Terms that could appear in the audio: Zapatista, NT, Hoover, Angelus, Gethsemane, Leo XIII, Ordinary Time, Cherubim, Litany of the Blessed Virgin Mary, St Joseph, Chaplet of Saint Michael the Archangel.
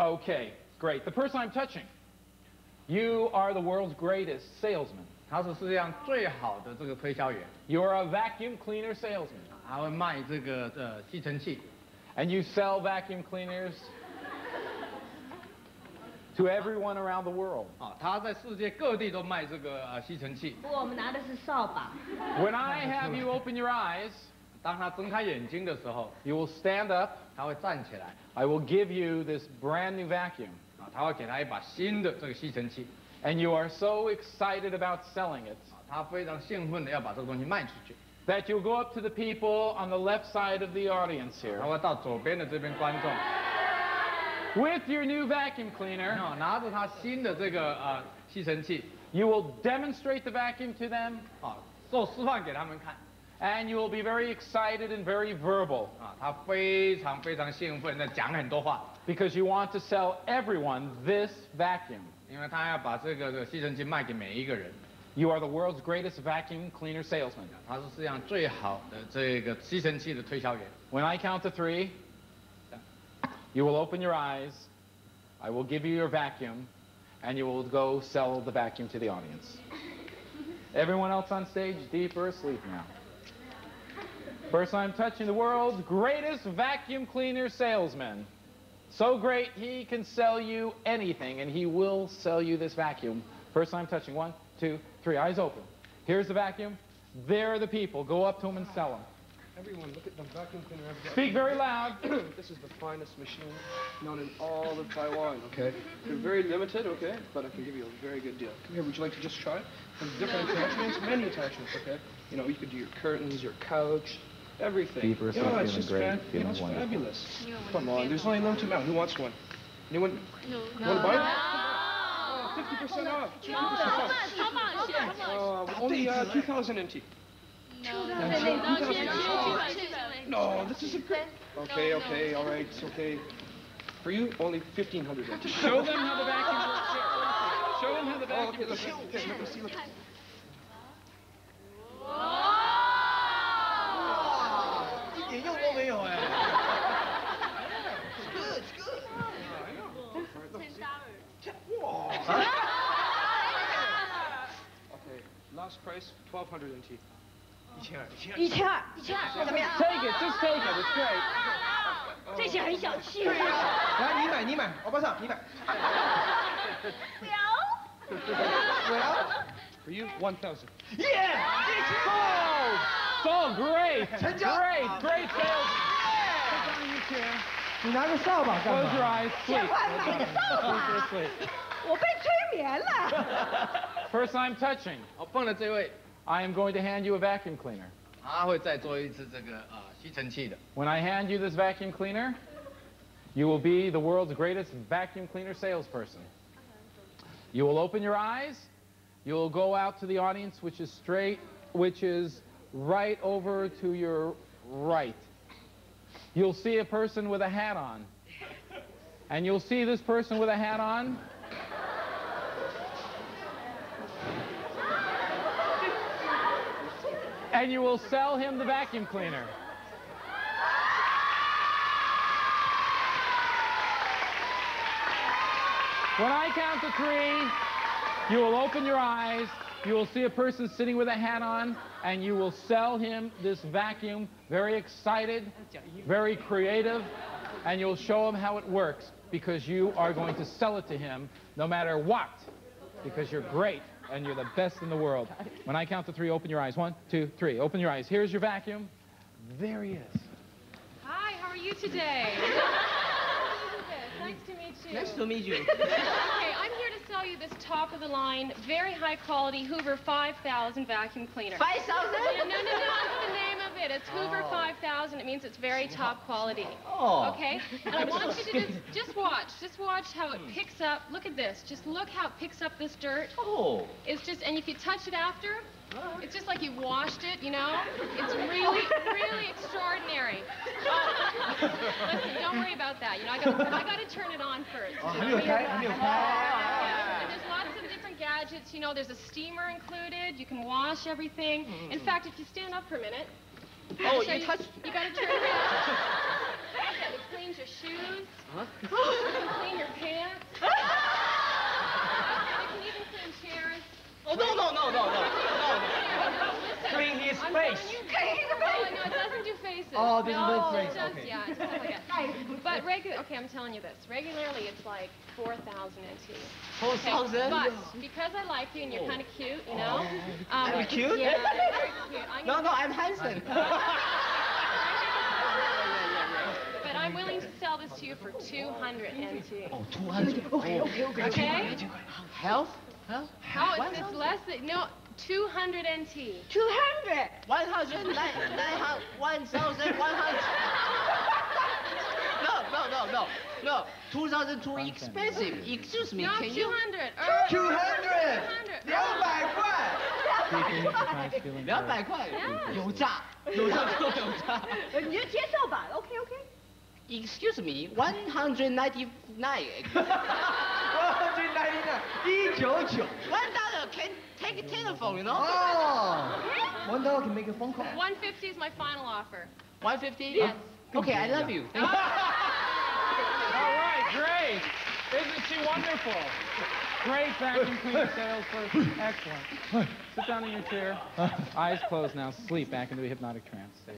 Okay, great. The person I'm touching. You are the world's greatest salesman. You're a vacuum cleaner salesman. And you sell vacuum cleaners to everyone around the world. When I have you open your eyes, you will stand up. I will give you this brand new vacuum. And you are so excited about selling it that you'll go up to the people on the left side of the audience here with your new vacuum cleaner. You will demonstrate the vacuum to them, and you will be very excited and very verbal because you want to sell everyone this vacuum. You are the world's greatest vacuum cleaner salesman. When I count to three, you will open your eyes, I will give you your vacuum, and you will go sell the vacuum to the audience. Everyone else on stage, deep or asleep now. First time touching the world's greatest vacuum cleaner salesman. So great, he can sell you anything, and he will sell you this vacuum. First time touching, 1, 2, 3, eyes open. Here's the vacuum. There are the people. Go up to them and sell them. Everyone, look at the vacuum cleaner. Speak very loud. This is the finest machine known in all of Taiwan, okay? They're very limited, okay? But I can give you a very good deal. Come here, would you like to just try it? There's different attachments, many attachments, okay? You know, you could do your curtains, your couch, everything. Deeper, you know, it's just great. You know, it's fabulous. Come on, there's only a limited amount. Who wants one? Anyone? No. Want to buy it? 50% off. How much? Only 2,000 NT. No, this is a good... Okay, okay, all right, it's okay. For you, only 1,500. Show them how the vacuum works here. Show them how the vacuum works. Oh, okay, look, see, look. It's good. Okay, last price, 1,200 NT. Take it, just take it, it's great. Well? For you, 1,000. Yeah! Sold! Sold, great! Great, great sales! Sit down in your chair. Close your eyes, sleep. First time touching. I am going to hand you a vacuum cleaner. When I hand you this vacuum cleaner, you will be the world's greatest vacuum cleaner salesperson. You will open your eyes, you will go out to the audience, which is straight, which is right over to your right. You'll see a person with a hat on. And you'll see this person with a hat on. And you will sell him the vacuum cleaner. When I count to three, you will open your eyes, you will see a person sitting with a hat on, and you will sell him this vacuum, very excited, very creative, and you'll show him how it works, because you are going to sell it to him no matter what, because you're great. And you're the best in the world. When I count to three, open your eyes. 1, 2, 3. Open your eyes. Here's your vacuum. There he is. Hi, how are you today? Nice to meet you. Nice to meet you. Okay, I'm here to sell you this top of the line, very high quality Hoover 5000 vacuum cleaner. 5000? No, no, no, that's the name of it. It's Hoover 5000. It means it's very top quality. Oh. Okay? And I want you to just watch how it picks up. Look at this. Just look how it picks up this dirt. Oh. It's just, and if you touch it after, it's just like you washed it, you know? It's really, really extraordinary. Listen, don't worry about that. You know, I gotta turn it on first. Are you okay? Are you okay? Yeah. And there's lots of different gadgets, you know, there's a steamer included, you can wash everything. In fact, if you stand up for a minute, oh, you touched. You gotta turn it on. Okay, it cleans your shoes. Huh? You can clean your Oh, they both raise. Okay. Yeah, stuff like that. But okay, I'm telling you this. Regularly, it's like 4,002. 4,000. Okay, but because I like you and you're kind of cute, you know. I'm cute. Yeah, very cute. No, I'm handsome. But I'm willing to sell this to you for 200 NT. Oh, 200. Okay. Okay. Health? Huh? Oh, it's less than no. 200 NT. 200. 100. 1,100. No. 2,000 too expensive. Excuse me. No, 200. 200. 200. 200. 200块，有诈，你就接受吧 ，OK。Excuse me, 199. 199, 199. $1 can take a telephone, you know. Oh, $1 can make a phone call. 150 is my final offer. 150? Yes. Okay, I love you. All right, great. Isn't she wonderful? Great vacuum cleaner salesperson. Excellent. Sit down in your chair. Eyes closed now. Sleep back into a hypnotic trance.